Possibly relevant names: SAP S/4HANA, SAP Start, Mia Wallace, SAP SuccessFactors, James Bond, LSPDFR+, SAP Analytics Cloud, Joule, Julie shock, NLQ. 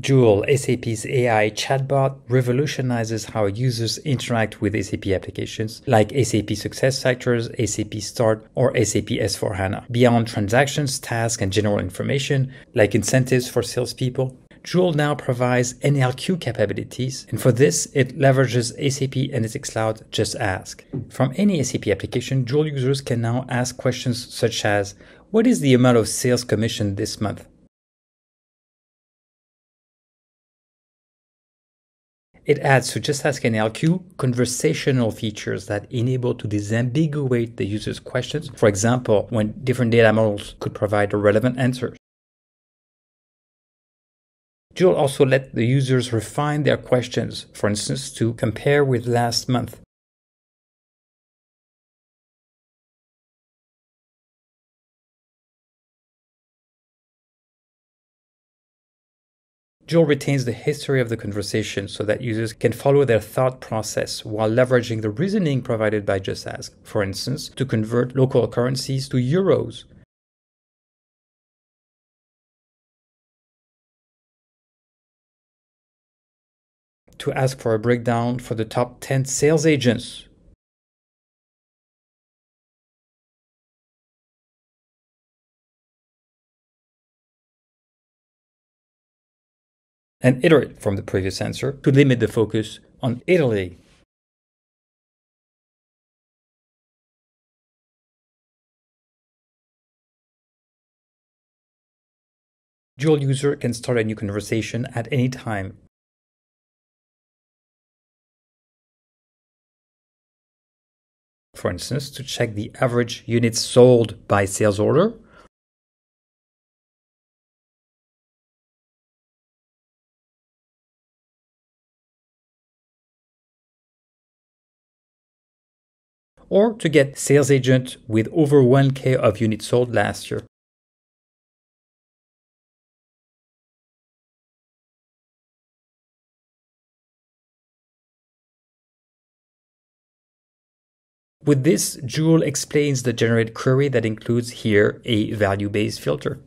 Joule, SAP's AI chatbot, revolutionizes how users interact with SAP applications like SAP SuccessFactors, SAP Start, or SAP S/4HANA. Beyond transactions, tasks, and general information like incentives for salespeople, Joule now provides NLQ capabilities, and for this, it leverages SAP Analytics Cloud Just Ask. From any SAP application, Joule users can now ask questions such as, what is the amount of sales commission this month? It adds to Just Ask NLQ conversational features that enable to disambiguate the user's questions, for example, when different data models could provide a relevant answer. Joule also let the users refine their questions, for instance, to compare with last month. Joule retains the history of the conversation so that users can follow their thought process while leveraging the reasoning provided by Just Ask, for instance, to convert local currencies to euros. To ask for a breakdown for the top 10 sales agents. And iterate from the previous answer to limit the focus on Italy. Joule user can start a new conversation at any time. For instance, to check the average units sold by sales order, or to get sales agent with over 1K of units sold last year. With this, Joule explains the generated query that includes here a value-based filter.